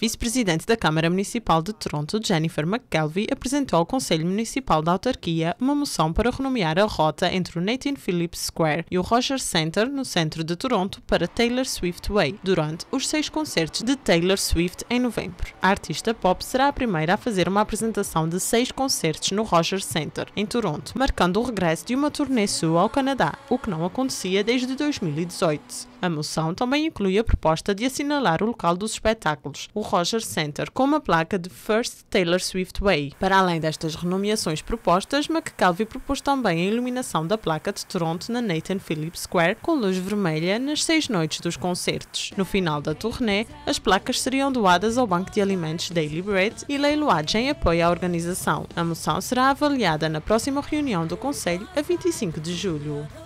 Vice-presidente da Câmara Municipal de Toronto, Jennifer McKelvie, apresentou ao Conselho Municipal da Autarquia uma moção para renomear a rota entre o Nathan Phillips Square e o Rogers Center, no centro de Toronto, para Taylor Swift Way, durante os 6 concertos de Taylor Swift em novembro. A artista pop será a primeira a fazer uma apresentação de 6 concertos no Rogers Center, em Toronto, marcando o regresso de uma turnê sua ao Canadá, o que não acontecia desde 2018. A moção também inclui a proposta de assinalar o local dos espetáculos, o Rogers Center, com uma placa de First Taylor Swift Way. Para além destas renomeações propostas, McKelvie propôs também a iluminação da placa de Toronto na Nathan Phillips Square com luz vermelha nas 6 noites dos concertos. No final da turnê, as placas seriam doadas ao banco de alimentos Daily Bread e leiloadas em apoio à organização. A moção será avaliada na próxima reunião do Conselho, a 25 de julho.